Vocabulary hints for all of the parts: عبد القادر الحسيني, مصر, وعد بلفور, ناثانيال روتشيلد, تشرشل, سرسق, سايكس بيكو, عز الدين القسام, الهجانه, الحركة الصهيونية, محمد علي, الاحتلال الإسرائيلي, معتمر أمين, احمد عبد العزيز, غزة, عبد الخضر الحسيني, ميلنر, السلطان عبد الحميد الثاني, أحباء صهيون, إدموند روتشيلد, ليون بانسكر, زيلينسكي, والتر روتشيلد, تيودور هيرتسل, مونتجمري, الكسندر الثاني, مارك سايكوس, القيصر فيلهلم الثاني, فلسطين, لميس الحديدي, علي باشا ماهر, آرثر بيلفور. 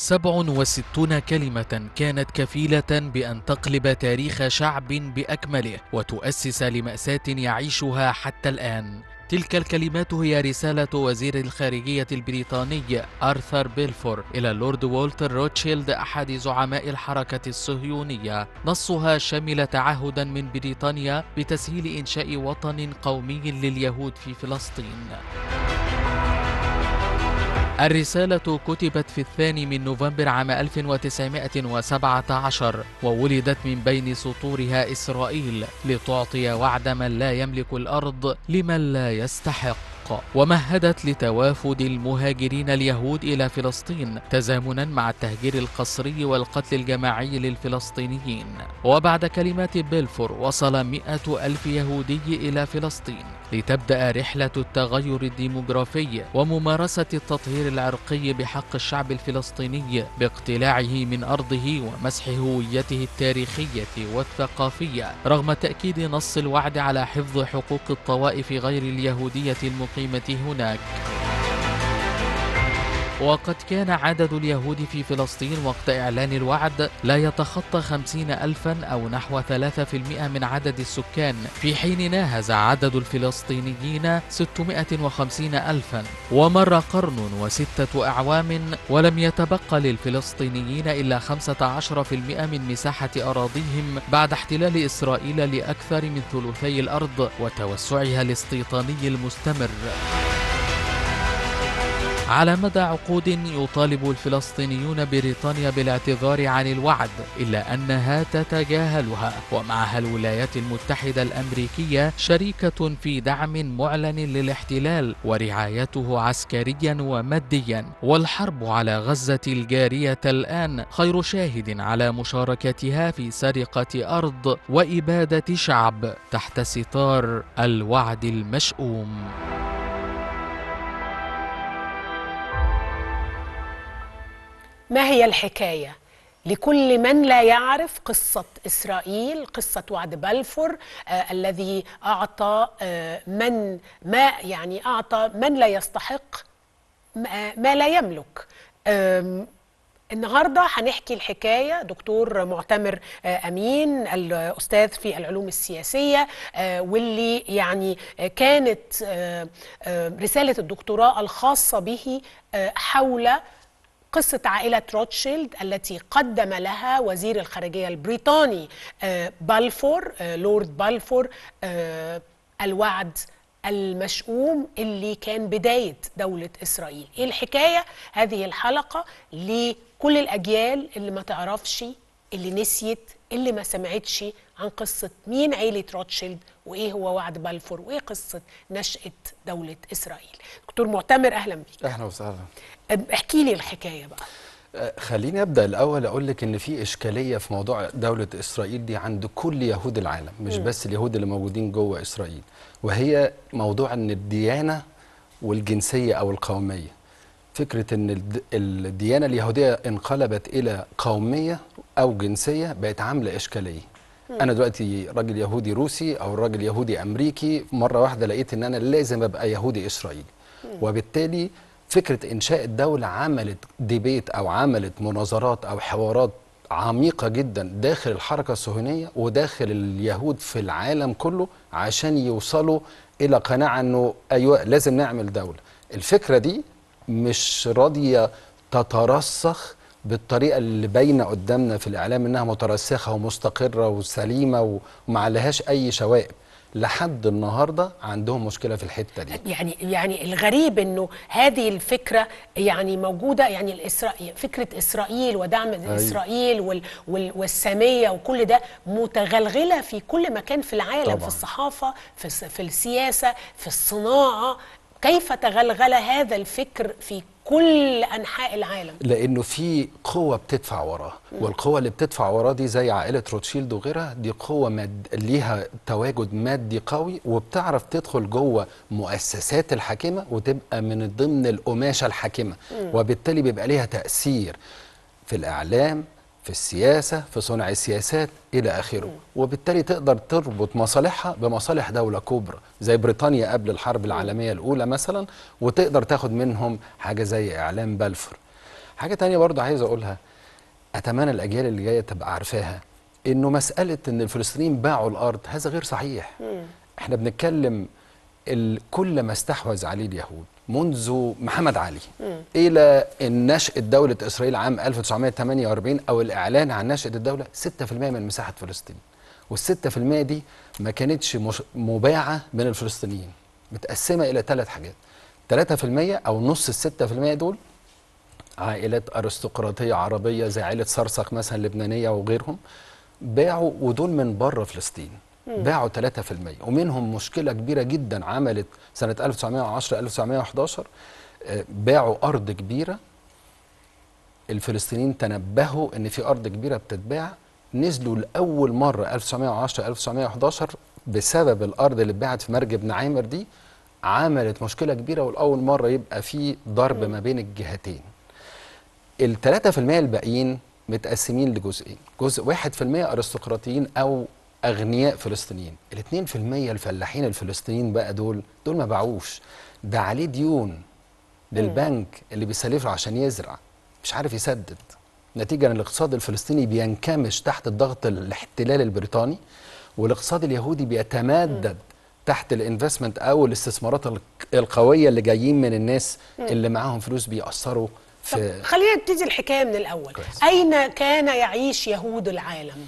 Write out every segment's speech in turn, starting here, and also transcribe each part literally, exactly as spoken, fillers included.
سبع وستين كلمة كانت كفيلة بأن تقلب تاريخ شعب بأكمله وتؤسس لمأساة يعيشها حتى الآن. تلك الكلمات هي رسالة وزير الخارجية البريطاني آرثر بيلفور إلى اللورد والتر روتشيلد أحد زعماء الحركة الصهيونية، نصها شمل تعهدا من بريطانيا بتسهيل إنشاء وطن قومي لليهود في فلسطين. الرسالة كتبت في الثاني من نوفمبر عام ألف وتسعمائة وسبعة عشر، وولدت من بين سطورها إسرائيل لتعطي وعد من لا يملك الأرض لمن لا يستحق، ومهدت لتوافد المهاجرين اليهود إلى فلسطين تزامنا مع التهجير القسري والقتل الجماعي للفلسطينيين. وبعد كلمات بلفور وصل مئة ألف يهودي إلى فلسطين لتبدأ رحلة التغير الديموغرافي وممارسة التطهير العرقي بحق الشعب الفلسطيني باقتلاعه من أرضه ومسح هويته التاريخية والثقافية، رغم تأكيد نص الوعد على حفظ حقوق الطوائف غير اليهودية المقيمة هناك. وقد كان عدد اليهود في فلسطين وقت إعلان الوعد لا يتخطى خمسين ألفا أو نحو ثلاثة في المئة من عدد السكان، في حين ناهز عدد الفلسطينيين ستمائة وخمسين ألفا، ومر قرن وستة أعوام ولم يتبقى للفلسطينيين إلا خمسة عشر بالمئة من مساحة أراضيهم بعد احتلال إسرائيل لأكثر من ثلثي الأرض وتوسعها الاستيطاني المستمر. على مدى عقود يطالب الفلسطينيون بريطانيا بالاعتذار عن الوعد، إلا أنها تتجاهلها، ومعها الولايات المتحدة الأمريكية شريكة في دعم معلن للاحتلال ورعايته عسكريا وماديا. والحرب على غزة الجارية الآن خير شاهد على مشاركتها في سرقة أرض وإبادة شعب تحت ستار الوعد المشؤوم. ما هي الحكاية لكل من لا يعرف قصة إسرائيل، قصة وعد بلفور آه الذي أعطى آه من ما يعني أعطى من لا يستحق ما, ما لا يملك. آه النهارده هنحكي الحكايه. دكتور معتمر امين، الاستاذ في العلوم السياسيه، واللي يعني كانت رساله الدكتوراه الخاصه به حول قصة عائلة روتشيلد التي قدم لها وزير الخارجية البريطاني بلفور، لورد بلفور، الوعد المشؤوم اللي كان بداية دولة إسرائيل. إيه الحكاية؟ هذه الحلقة لكل الأجيال اللي ما تعرفش، اللي نسيت، اللي ما سمعتش عن قصة مين عائلة روتشيلد وإيه هو وعد بلفور وإيه قصة نشأة دولة إسرائيل. دكتور معتمر، أهلا بيك. أهلا وسهلا. احكي لي الحكايه بقى. خليني ابدا الاول اقول لك ان في اشكاليه في موضوع دوله اسرائيل دي عند كل يهود العالم، مش م. بس اليهود اللي موجودين جوه اسرائيل، وهي موضوع ان الديانه والجنسيه او القوميه. فكره ان الديانه اليهوديه انقلبت الى قوميه او جنسيه بقت عامله اشكاليه. م. انا دلوقتي راجل يهودي روسي او راجل يهودي امريكي، مره واحده لقيت ان انا لازم ابقى يهودي اسرائيلي، وبالتالي فكرة إنشاء الدولة عملت ديبيت أو عملت مناظرات أو حوارات عميقة جدا داخل الحركة الصهيونية وداخل اليهود في العالم كله عشان يوصلوا إلى قناعة أنه أيوة لازم نعمل دولة. الفكرة دي مش راضية تترسخ بالطريقة اللي باينة قدامنا في الإعلام إنها مترسخة ومستقرة وسليمة وما لهاش أي شوائب. لحد النهارده عندهم مشكله في الحته دي. يعني يعني الغريب انه هذه الفكره يعني موجوده، يعني الاسرائيل، فكره اسرائيل ودعم أيوة. اسرائيل وال وال والساميه وكل ده متغلغله في كل مكان في العالم طبعا. في الصحافه، في في السياسه، في الصناعه. كيف تغلغل هذا الفكر في كل أنحاء العالم؟ لأنه في قوة بتدفع وراه، والقوة اللي بتدفع وراه دي زي عائلة روتشيلد وغيرها، دي قوة ماد... ليها تواجد مادي قوي، وبتعرف تدخل جوه مؤسسات الحاكمة وتبقى من ضمن القماشة الحاكمة، وبالتالي بيبقى ليها تأثير في الإعلام، في السياسة، في صنع السياسات إلى آخره، وبالتالي تقدر تربط مصالحها بمصالح دولة كبرى زي بريطانيا قبل الحرب العالمية الأولى مثلا، وتقدر تاخد منهم حاجة زي إعلام بلفور. حاجه تانية برضه عايز اقولها، اتمنى الاجيال اللي جايه تبقى عارفاها، انه مساله ان الفلسطينيين باعوا الارض هذا غير صحيح. مم. احنا بنتكلم كل ما استحوذ عليه اليهود منذ محمد علي مم. الى نشأة دوله اسرائيل عام ألف وتسعمائة وثمانية وأربعين او الاعلان عن نشأة الدوله، ستة في المائة من مساحه فلسطين، والستة في المائة دي ما كانتش مباعه من الفلسطينيين، متقسمه الى ثلاث حاجات. ثلاثة في المائة او نص الستة في المائة دول عائلات ارستقراطيه عربيه زي عائله سرسق مثلا لبنانيه وغيرهم باعوا، ودول من بره فلسطين باعوا ثلاثة في المائة، ومنهم مشكله كبيره جدا عملت سنه ألف وتسعمائة وعشرة ألف وتسعمائة وأحد عشر باعوا ارض كبيره، الفلسطينيين تنبهوا ان في ارض كبيره بتتباع، نزلوا لاول مره ألف وتسعمائة وعشرة ألف وتسعمائة وأحد عشر بسبب الارض اللي اتباعت في مرج ابن عامر دي، عملت مشكله كبيره، ولاول مره يبقى في ضرب ما بين الجهتين. ال ثلاثة في المائة الباقيين متقسمين لجزئين، جزء واحد في المائة ارستقراطيين او اغنياء فلسطينيين، ال اثنين في المائة الفلاحين الفلسطينيين بقى دول دول ما باعوش، ده عليه ديون للبنك اللي بيسلفه عشان يزرع مش عارف يسدد، نتيجه ان الاقتصاد الفلسطيني بينكمش تحت الضغط الاحتلال البريطاني، والاقتصاد اليهودي بيتمدد تحت الانفستمنت او الاستثمارات القويه اللي جايين من الناس اللي معاهم فلوس بيأثروا. طب خلينا نبتدي الحكايه من الاول. كويس. اين كان يعيش يهود العالم؟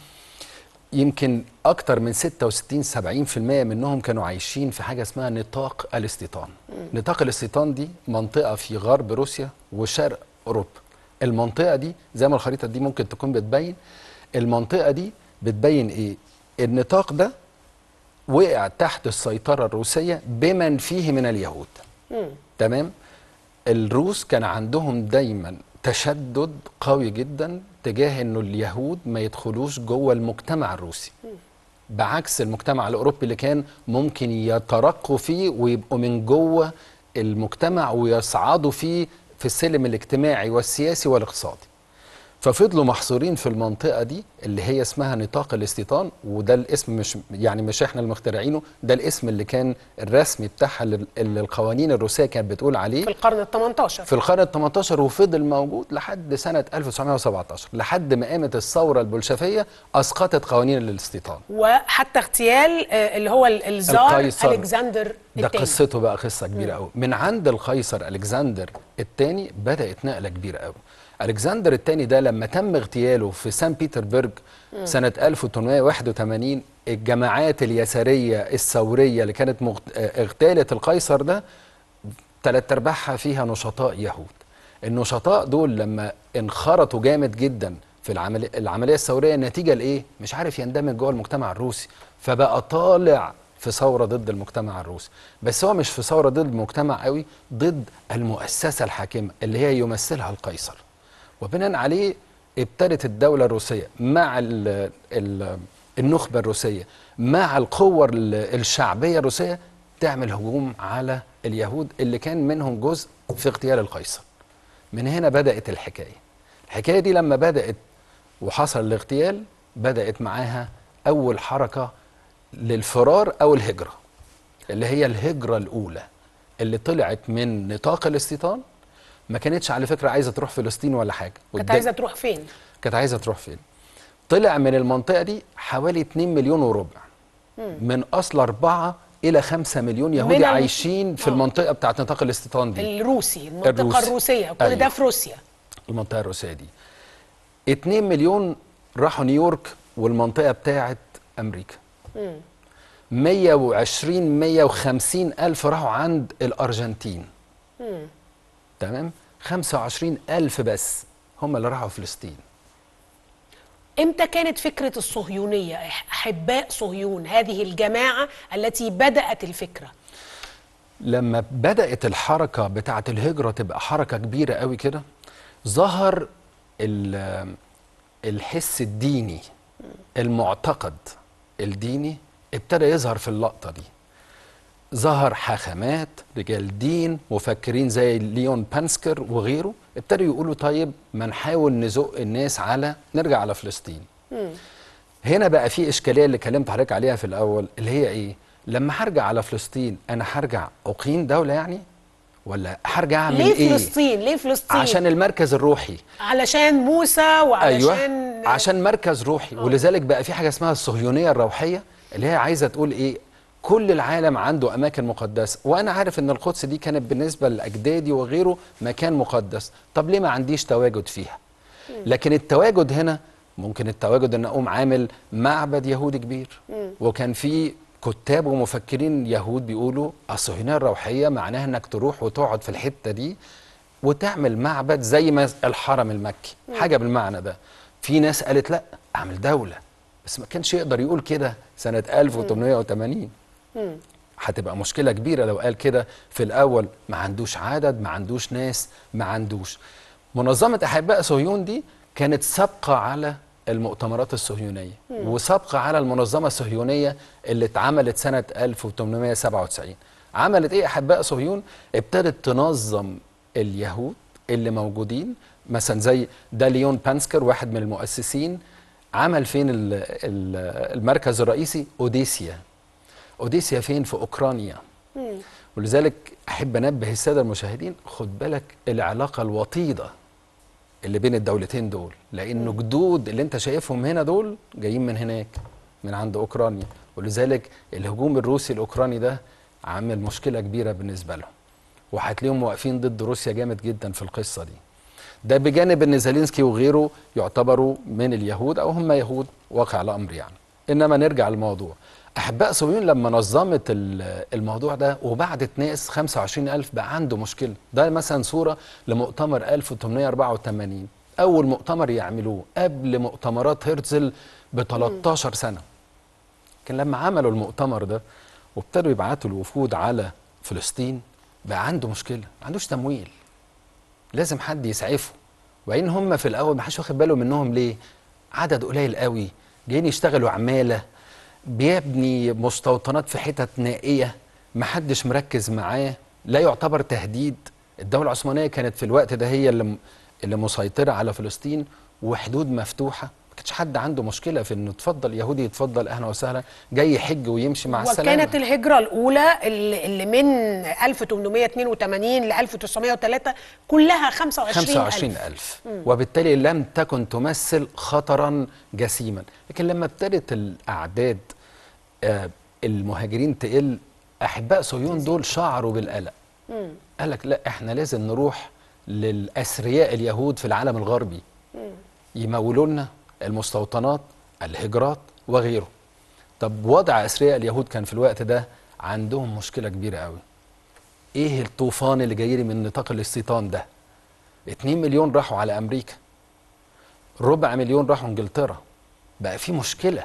يمكن اكتر من ستة وستين سبعين في المائة منهم كانوا عايشين في حاجه اسمها نطاق الاستيطان. م. نطاق الاستيطان دي منطقه في غرب روسيا وشرق اوروبا. المنطقه دي زي ما الخريطه دي ممكن تكون بتبين، المنطقه دي بتبين ايه؟ النطاق ده وقع تحت السيطره الروسيه بمن فيه من اليهود. م. تمام؟ الروس كان عندهم دايما تشدد قوي جدا تجاه انه اليهود ما يدخلوش جوه المجتمع الروسي، بعكس المجتمع الاوروبي اللي كان ممكن يترقوا فيه ويبقوا من جوه المجتمع ويصعدوا فيه في السلم الاجتماعي والسياسي والاقتصادي. ففضلوا محصورين في المنطقه دي اللي هي اسمها نطاق الاستيطان، وده الاسم مش يعني مش احنا المخترعينه، ده الاسم اللي كان الرسمي بتاعها اللي القوانين الروسيه كانت بتقول عليه في القرن الثامن عشر في القرن الثامن عشر، وفضل موجود لحد سنه ألف وتسعمائة وسبعة عشر لحد ما قامت الثوره البولشفيه اسقطت قوانين الاستيطان وحتى اغتيال اللي هو الزار الكسندر الثاني. ده قصته بقى قصه كبيره قوي. من عند القيصر الكسندر الثاني بدات نقله كبيره قوي. الكسندر الثاني ده لما تم اغتياله في سان بيتربرج سنة ألف وثمانمائة وواحد وثمانين، الجماعات اليسارية الثورية اللي كانت اغتالت القيصر ده ثلاث ارباعها فيها نشطاء يهود. النشطاء دول لما انخرطوا جامد جدا في العملية الثورية نتيجة لإيه؟ مش عارف يندمج جوه المجتمع الروسي، فبقى طالع في ثورة ضد المجتمع الروسي، بس هو مش في ثورة ضد المجتمع قوي، ضد المؤسسة الحاكمة اللي هي يمثلها القيصر. وبناء عليه ابتدت الدولة الروسية مع ال ال النخبة الروسية مع القوة الشعبية الروسية تعمل هجوم على اليهود اللي كان منهم جزء في اغتيال القيصر. من هنا بدأت الحكاية. الحكاية دي لما بدأت وحصل الاغتيال بدأت معاها أول حركة للفرار أو الهجرة، اللي هي الهجرة الأولى اللي طلعت من نطاق الاستيطان. ما كانتش على فكره عايزه تروح فلسطين ولا حاجه، كانت عايزه تروح فين؟ كانت عايزه تروح فين؟ طلع من المنطقه دي حوالي اثنين مليون وربع مم. من اصل أربعة الى خمسة مليون يهودي عايشين في آه. المنطقه بتاعت نطاق الاستيطان دي الروسي، المنطقه الروسي. الروسيه كل أيوه. ده في روسيا، المنطقه الروسيه دي اثنين مليون راحوا نيويورك والمنطقه بتاعت امريكا. امم مائة وعشرين مائة وخمسين ألف راحوا عند الارجنتين. امم تمام؟ خمسة وعشرين ألف بس هم اللي راحوا فلسطين. امتى كانت فكرة الصهيونية، أحباء صهيون، هذه الجماعة التي بدأت الفكرة؟ لما بدأت الحركة بتاعة الهجرة تبقى حركة كبيرة قوي كده، ظهر الحس الديني، المعتقد الديني ابتدى يظهر في اللقطة دي. ظهر حاخامات، رجال دين، مفكرين زي ليون بانسكر وغيره ابتدوا يقولوا طيب ما نحاول نزق الناس على نرجع على فلسطين. مم. هنا بقى في اشكاليه اللي كلمت حضرتك عليها في الاول، اللي هي ايه؟ لما هرجع على فلسطين انا هرجع اقيم دوله يعني؟ ولا هرجع اعمل ايه؟ ليه فلسطين؟ ليه فلسطين؟ عشان المركز الروحي، علشان موسى، وعلشان أيوة. عشان مركز روحي. أوه. ولذلك بقى في حاجه اسمها الصهيونيه الروحيه اللي هي عايزه تقول ايه؟ كل العالم عنده اماكن مقدسه، وانا عارف ان القدس دي كانت بالنسبه لاجدادي وغيره مكان مقدس، طب ليه ما عنديش تواجد فيها؟ لكن التواجد هنا ممكن التواجد ان اقوم عامل معبد يهودي كبير، وكان في كتاب ومفكرين يهود بيقولوا الصهيونيه الروحيه معناها انك تروح وتقعد في الحته دي وتعمل معبد زي ما الحرم المكي، حاجه بالمعنى ده. في ناس قالت لا اعمل دوله، بس ما كانش يقدر يقول كده سنه ألف وثمانمائة وثمانين. هتبقى مشكله كبيره لو قال كده في الاول، ما عندوش عدد، ما عندوش ناس، ما عندوش. منظمه احباء صهيون دي كانت سابقه على المؤتمرات الصهيونيه وسابقه على المنظمه الصهيونيه اللي اتعملت سنه ألف وثمانمائة وسبعة وتسعين. عملت ايه احباء صهيون؟ ابتدت تنظم اليهود اللي موجودين، مثلا زي ده ليون بانسكر واحد من المؤسسين. عمل فين المركز الرئيسي؟ اوديسيا. اوديسيا فين؟ في اوكرانيا. ولذلك احب انبه الساده المشاهدين، خد بالك العلاقه الوطيده اللي بين الدولتين دول، لأنه جدود اللي أنت شايفهم هنا دول جايين من هناك، من عند أوكرانيا، ولذلك الهجوم الروسي الأوكراني ده عامل مشكلة كبيرة بالنسبة لهم، وهتلاقيهم واقفين ضد روسيا جامد جدا في القصة دي. ده بجانب إن زيلينسكي وغيره يعتبروا من اليهود أو هم يهود، واقع الأمر يعني. إنما نرجع للموضوع، أحباء صهيون لما نظمت الموضوع ده وبعدت ناس خمسة وعشرين ألف بقى عنده مشكلة. ده مثلا صورة لمؤتمر ألف وثمانمائة وأربعة وثمانين، أول مؤتمر يعملوه قبل مؤتمرات هيرتسل ب ثلاثة عشر سنة. لكن لما عملوا المؤتمر ده وابتدوا يبعتوا الوفود على فلسطين، بقى عنده مشكلة، ما عندوش تمويل، لازم حد يسعفه. وإن هم في الأول ما حدش واخد باله منهم، ليه؟ عدد قليل قوي، جايين يشتغلوا عمالة، بيبني مستوطنات في حتت نائيه محدش مركز معاه، لا يعتبر تهديد. الدوله العثمانيه كانت في الوقت ده هي اللي اللي مسيطره على فلسطين، وحدود مفتوحه، ما كانش حد عنده مشكله في انه اتفضل يهودي، اتفضل اهلا وسهلا، جاي يحج ويمشي مع السلامه. وكانت الهجره الاولى اللي من ألف وثمانمائة واثنين وثمانين ل ألف وتسعمائة وثلاثة كلها خمسة وعشرين ألف، وبالتالي لم تكن تمثل خطرا جسيما. لكن لما ابتدت الاعداد آه المهاجرين تقل، احباء صهيون دول شعروا بالقلق، قال لك لا احنا لازم نروح للاسرياء اليهود في العالم الغربي يمولوا لنا المستوطنات، الهجرات وغيره. طب وضع اسرياء اليهود كان في الوقت ده عندهم مشكله كبيره قوي. ايه الطوفان اللي جاي لي من نطاق الاستيطان ده؟ مليونين راحوا على امريكا، ربع مليون راحوا انجلترا، بقى في مشكله.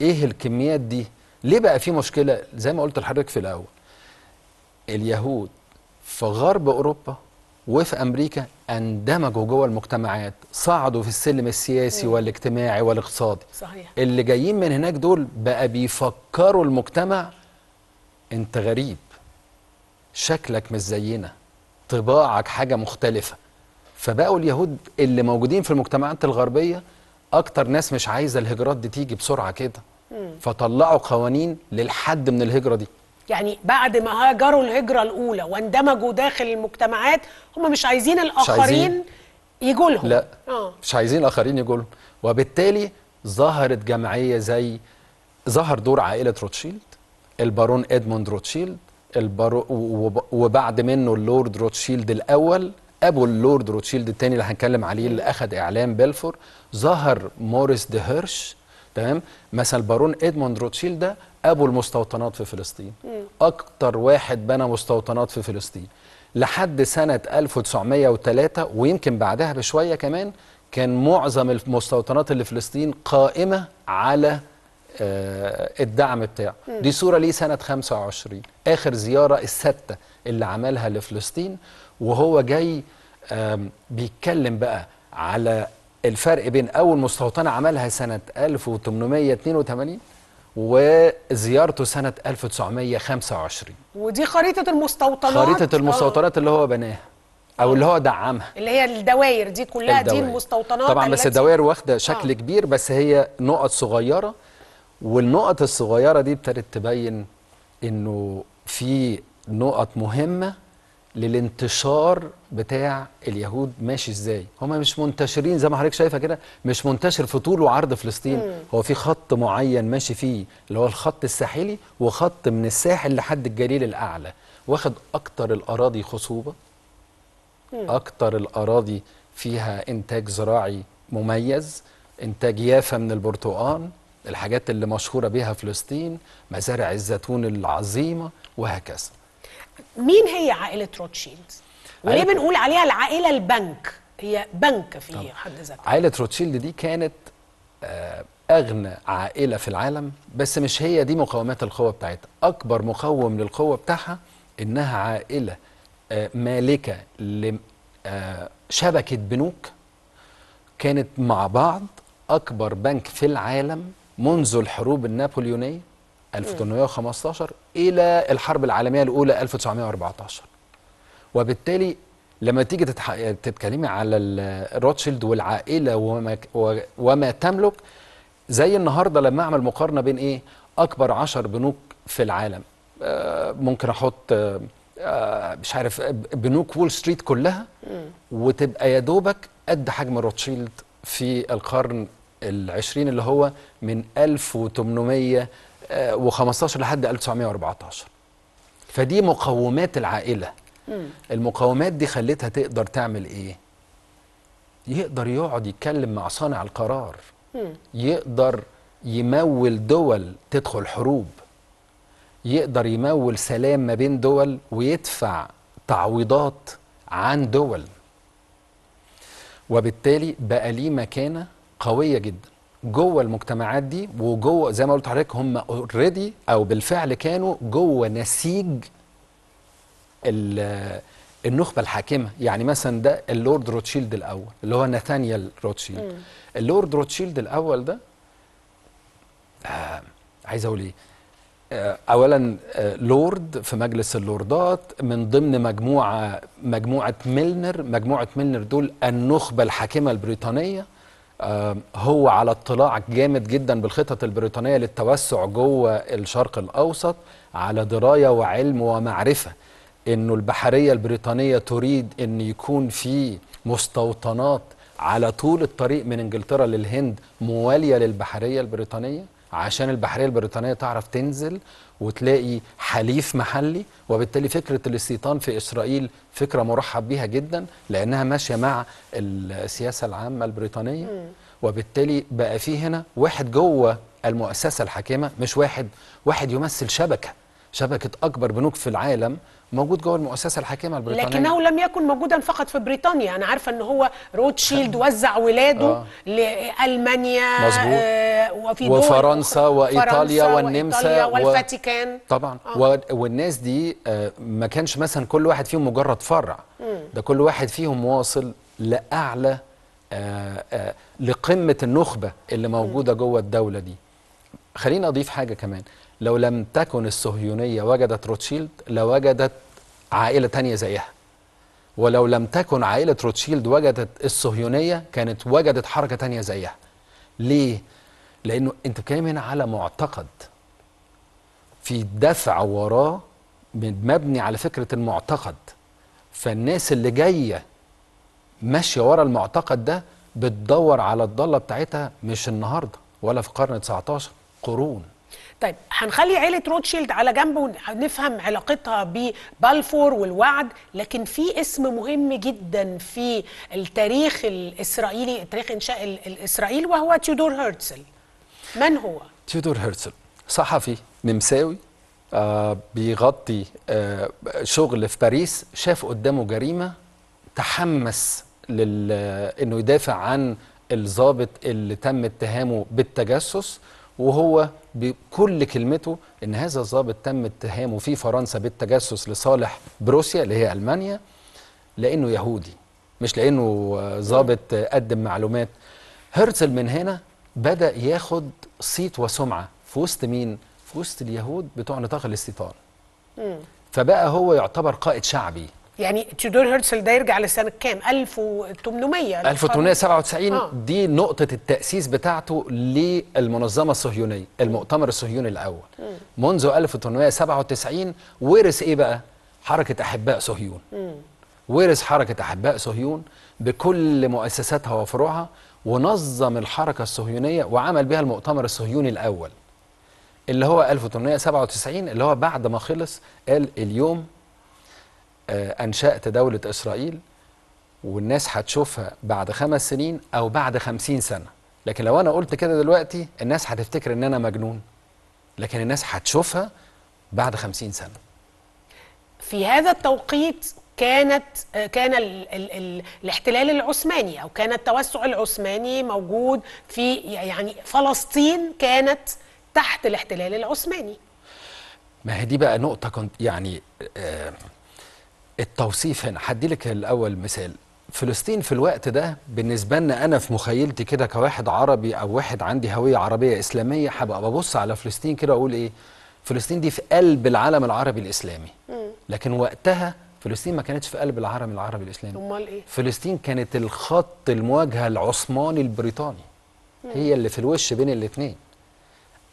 ايه الكميات دي؟ ليه بقى في مشكله؟ زي ما قلت لحضرتك في الاول، اليهود في غرب اوروبا وفي امريكا اندمجوا جوه المجتمعات، صعدوا في السلم السياسي والاجتماعي والاقتصادي. صحيح. اللي جايين من هناك دول بقى بيفكروا المجتمع، انت غريب، شكلك مش زينا، طباعك حاجه مختلفه. فبقوا اليهود اللي موجودين في المجتمعات الغربيه اكتر ناس مش عايزه الهجرات دي تيجي بسرعه كده، فطلعوا قوانين للحد من الهجره دي. يعني بعد ما هاجروا الهجره الاولى واندمجوا داخل المجتمعات، هم مش عايزين الاخرين يجوا لهم. لا آه. مش عايزين الاخرين يجوا لهم، وبالتالي ظهرت جمعيه زي ظهر دور عائله روتشيلد، البارون إدموند روتشيلد، البارو... وبعد منه اللورد روتشيلد الاول، ابو اللورد روتشيلد الثاني اللي هنتكلم عليه اللي اخذ اعلام بلفور. ظهر موريس هيرش، تمام، مثلا البارون إدموند روتشيلد ده ابو المستوطنات في فلسطين، اكتر واحد بنى مستوطنات في فلسطين لحد سنه ألف وتسعمائة وثلاثة، ويمكن بعدها بشويه كمان كان معظم المستوطنات اللي في فلسطين قائمه على الدعم بتاعه. دي صوره ليه سنه خمسة وعشرين، اخر زياره السادسه اللي عملها لفلسطين، وهو جاي بيتكلم بقى على الفرق بين اول مستوطنه عملها سنه ألف وثمانمائة واثنين وثمانين وزيارته سنه ألف وتسعمائة وخمسة وعشرين. ودي خريطه المستوطنات، خريطه المستوطنات اللي هو بناها او اللي هو دعمها، اللي هي الدوائر دي كلها، الدوائر. دي المستوطنات طبعا، بس الدوائر واخده شكل آه. كبير، بس هي نقط صغيره، والنقط الصغيره دي ابتدت تبين انه في نقط مهمه للانتشار بتاع اليهود ماشي ازاي. هما مش منتشرين زي ما حضرتك شايفه كده، مش منتشر في طول وعرض فلسطين، مم. هو في خط معين ماشي فيه اللي هو الخط الساحلي، وخط من الساحل لحد الجليل الاعلى، واخد اكتر الاراضي خصوبه، مم. اكتر الاراضي فيها انتاج زراعي مميز، انتاج يافا من البرتقال، الحاجات اللي مشهوره بيها فلسطين، مزارع الزيتون العظيمه وهكذا. مين هي عائلة روتشيلد؟ وليه بنقول عليها العائلة البنك؟ هي بنك في حد ذاتها. عائلة روتشيلد دي كانت أغنى عائلة في العالم، بس مش هي دي مقومات القوة بتاعتها. أكبر مقوم للقوة بتاعها إنها عائلة مالكة لشبكة بنوك كانت مع بعض، أكبر بنك في العالم منذ الحروب النابليونية ألف وثمانمائة وخمسة عشر إلى الحرب العالمية الأولى ألف وتسعمائة وأربعة عشر. وبالتالي لما تيجي تتكلمي على روتشيلد والعائلة وما, وما تملك، زي النهاردة لما أعمل مقارنة بين إيه أكبر عشر بنوك في العالم، ممكن أحط مش عارف بنوك وول ستريت كلها وتبقى يا دوبك قد حجم روتشيلد في القرن العشرين اللي هو من ألف وثمانمائة وخمسة عشر لحد ألف وتسعمائة وأربعة عشر. فدي مقومات العائلة. مم. المقومات دي خلتها تقدر تعمل ايه؟ يقدر يقعد يتكلم مع صانع القرار، مم. يقدر يمول دول تدخل حروب، يقدر يمول سلام ما بين دول ويدفع تعويضات عن دول، وبالتالي بقى ليه مكانة قوية جدا جوه المجتمعات دي، وجوه زي ما قلت لحضرتك هم اوريدي او بالفعل كانوا جوه نسيج النخبه الحاكمه. يعني مثلا ده اللورد روتشيلد الاول اللي هو ناثانيال روتشيلد. اللورد روتشيلد الاول ده آه عايز اقول ايه؟ آه اولا آه لورد في مجلس اللوردات من ضمن مجموعه مجموعه ميلنر، مجموعه ميلنر دول النخبه الحاكمه البريطانيه. هو على اطلاع جامد جدا بالخطط البريطانية للتوسع جوه الشرق الأوسط، على دراية وعلم ومعرفة انه البحرية البريطانية تريد ان يكون في مستوطنات على طول الطريق من انجلترا للهند موالية للبحرية البريطانية، عشان البحرية البريطانية تعرف تنزل وتلاقي حليف محلي. وبالتالي فكرة الاستيطان في إسرائيل فكرة مرحب بيها جدا لأنها ماشية مع السياسة العامة البريطانية. مم. وبالتالي بقى في هنا واحد جوه المؤسسة الحاكمة، مش واحد واحد يمثل شبكة شبكة أكبر بنوك في العالم موجود جوه المؤسسة الحاكمة البريطانية، لكنه لم يكن موجودا فقط في بريطانيا. أنا عارفة أن هو روتشيلد وزع ولاده آه. لألمانيا آه وفي دول وفرنسا وإيطاليا والنمسا والفاتيكان طبعا آه. والناس دي آه ما كانش مثلا كل واحد فيهم مجرد فرع، م. ده كل واحد فيهم واصل لأعلى آه آه لقمة النخبة اللي موجودة م. جوه الدولة دي. خليني أضيف حاجة كمان، لو لم تكن الصهيونية وجدت روتشيلد لوجدت عائلة تانية زيها، ولو لم تكن عائلة روتشيلد وجدت الصهيونية كانت وجدت حركة تانية زيها. ليه؟ لأنه أنت بتتكلم هنا على معتقد في دفع وراه مبني على فكرة المعتقد، فالناس اللي جاية ماشية ورا المعتقد ده بتدور على الضالة بتاعتها، مش النهاردة ولا في القرن التاسع عشر، قرون. طيب هنخلي عائلة روتشيلد على جنب ونفهم علاقتها ببلفور والوعد، لكن في اسم مهم جدا في التاريخ الإسرائيلي، تاريخ إنشاء الإسرائيل، وهو تيودور هيرتسل. من هو؟ تيودور هيرتسل صحفي نمساوي آه بيغطي آه شغل في باريس، شاف قدامه جريمة، تحمس لل إنه يدافع عن الضابط اللي تم اتهامه بالتجسس، وهو بكل كلمته ان هذا الضابط تم اتهامه في فرنسا بالتجسس لصالح بروسيا اللي هي المانيا لانه يهودي، مش لانه ضابط قدم معلومات. هيرتسل من هنا بدا ياخد صيت وسمعه في وسط مين؟ في وسط اليهود بتوع نطاق الاستيطان. فبقى هو يعتبر قائد شعبي. يعني تيودور هيرتسل ده يرجع لسنة كام؟ ألف وثمانمائة ألف وثمانمائة وسبعة وتسعين آه. دي نقطة التأسيس بتاعته للمنظمة الصهيونية، المؤتمر الصهيوني الأول. م. منذ ألف وثمانمائة وسبعة وتسعين ورث إيه بقى؟ حركة أحباء صهيون. ورث حركة أحباء صهيون بكل مؤسساتها وفروعها، ونظم الحركة الصهيونية وعمل بها المؤتمر الصهيوني الأول اللي هو ألف وثمانمائة وسبعة وتسعين، اللي هو بعد ما خلص قال اليوم أنشأت دولة إسرائيل، والناس هتشوفها بعد خمس سنين أو بعد خمسين سنة. لكن لو أنا قلت كده دلوقتي الناس هتفتكر إن أنا مجنون، لكن الناس هتشوفها بعد خمسين سنة. في هذا التوقيت كانت كان ال ال ال الاحتلال العثماني، أو كان التوسع العثماني موجود في، يعني فلسطين كانت تحت الاحتلال العثماني. ما هي دي بقى نقطة كنت يعني آه التوصيف هنا. هديلك الأول مثال. فلسطين في الوقت ده بالنسبة لنا، أنا في مخيلتي كده كواحد عربي أو واحد عندي هوية عربية إسلامية، هبقى ببص على فلسطين كده وأقول إيه، فلسطين دي في قلب العالم العربي الإسلامي. لكن وقتها فلسطين ما كانتش في قلب العالم العربي الإسلامي. أمال إيه؟ فلسطين كانت الخط المواجهة العثماني البريطاني، هي اللي في الوش بين الاتنين.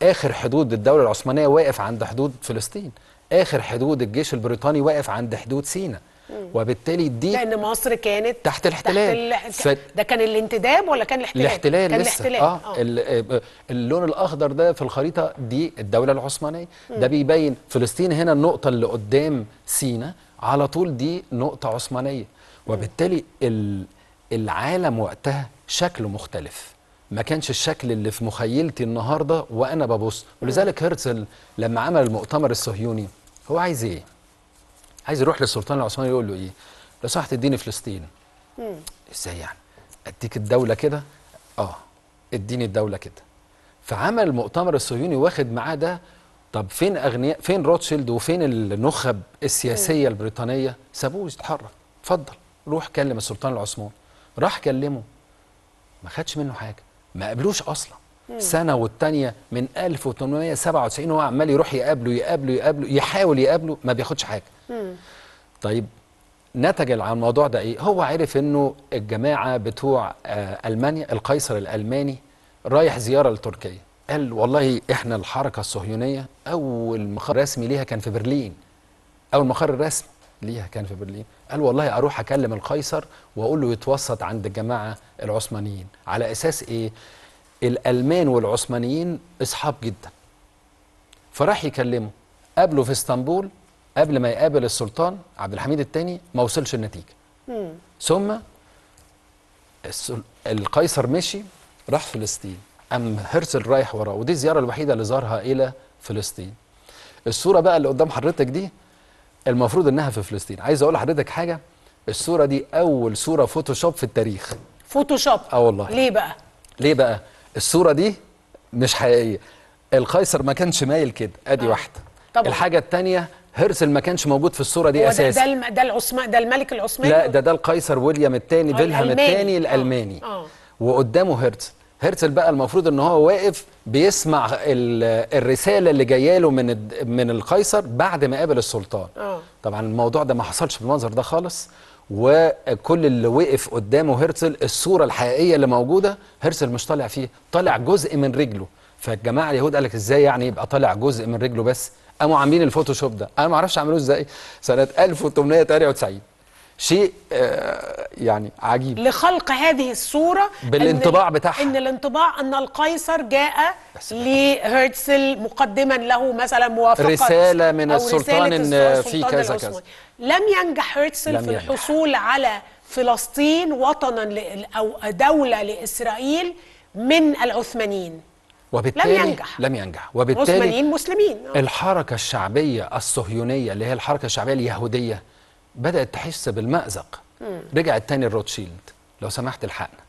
آخر حدود الدولة العثمانية واقف عند حدود فلسطين، آخر حدود الجيش البريطاني واقف عند حدود سيناء، وبالتالي دي لأن مصر كانت تحت الاحتلال. تحت ال... ف... ده كان الانتداب ولا كان الاحتلال؟ الاحتلال كان لسه. الاحتلال. آه. آه. اللون الأخضر ده في الخريطة دي الدولة العثمانية. ده بيبين فلسطين هنا، النقطة اللي قدام سيناء على طول دي نقطة عثمانية، وبالتالي ال... العالم وقتها شكله مختلف، ما كانش الشكل اللي في مخيلتي النهارده وانا ببص. ولذلك هيرتسل لما عمل المؤتمر الصهيوني هو عايز ايه؟ عايز يروح للسلطان العثماني يقول له ايه؟ لو سمحت اديني فلسطين. امم ازاي يعني؟ اديك الدوله كده؟ اه اديني الدوله كده. فعمل المؤتمر الصهيوني واخد معاه ده. طب فين اغنياء، فين روتشيلد وفين النخب السياسيه البريطانيه؟ سابوه يتحرك، اتفضل روح كلم السلطان العثماني. راح كلمه، ما خدش منه حاجه، ما قابلوش اصلا. مم. سنه والتانيه من ألف وثمانمائة وسبعة وتسعين هو عمال يروح يقابله يقابله يقابله يحاول يقابله، ما بياخدش حاجه. مم. طيب نتج عن الموضوع ده ايه؟ هو عرف انه الجماعه بتوع آه المانيا، القيصر الالماني رايح زياره لتركيا، قال والله احنا الحركه الصهيونيه اول مقر رسمي ليها كان في برلين، اول مقر رسمي ليها كان في برلين، قال والله اروح اكلم القيصر واقول له يتوسط عند الجماعه العثمانيين. على اساس ايه؟ الالمان والعثمانيين اصحاب جدا. فراح يكلمه، قابله في اسطنبول قبل ما يقابل السلطان عبد الحميد الثاني، ما وصلش النتيجه. مم. ثم القيصر مشي راح فلسطين، اما هيرتسل رايح وراه، ودي الزياره الوحيده اللي زارها الى فلسطين. الصوره بقى اللي قدام حضرتك دي المفروض انها في فلسطين. عايز اقول لحضرتك حاجه، الصوره دي اول صوره فوتوشوب في التاريخ. فوتوشوب؟ اه والله. ليه بقى؟ ليه بقى؟ الصوره دي مش حقيقيه، القيصر ما كانش مايل كده، ادي آه. واحده. طبعا. الحاجه الثانيه هيرتسل ما كانش موجود في الصوره دي اساسا. ده ده ده العثمان، ده الملك العثماني. لا ده ده القيصر ويليام الثاني، فيلهلم الثاني الالماني. آه. آه. وقدامه هيرتسل. هيرتسل بقى المفروض ان هو واقف بيسمع الرساله اللي جايه له من من القيصر بعد ما قابل السلطان. أوه. طبعا الموضوع ده ما حصلش بالمنظر ده خالص، وكل اللي وقف قدامه هيرتسل الصوره الحقيقيه اللي موجوده هيرتسل مش طالع فيه، طالع جزء من رجله. فالجماعه اليهود قالك ازاي يعني يبقى طالع جزء من رجله بس؟ قاموا عاملين الفوتوشوب ده، انا ما اعرفش عملوه ازاي سنه ألف وثمانمائة وثمانية وتسعين. شيء يعني عجيب لخلق هذه الصورة بالانطباع بتاعها، إن الانطباع أن القيصر جاء لهيرتسل مقدما له مثلا موافقة رسالة من السلطان إن في كذا كذا. لم ينجح هيرتسل لم في ينجح. الحصول على فلسطين وطنا أو دولة لإسرائيل من العثمانيين، وبالتالي لم ينجح لم ينجح وبالتالي عثمانيين مسلمين. الحركة الشعبية الصهيونية اللي هي الحركة الشعبية اليهودية بدأت تحس بالمأزق. مم. رجعت تاني الروتشيلد، لو سمحت الحقنا.